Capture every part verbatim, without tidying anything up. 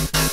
We'll be right back.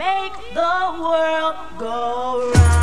make the world go round.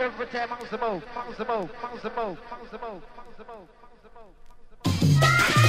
goes for ten, mounts the move, mounts the move, mounts the move, mounts the move, mounts the move, mounts the move.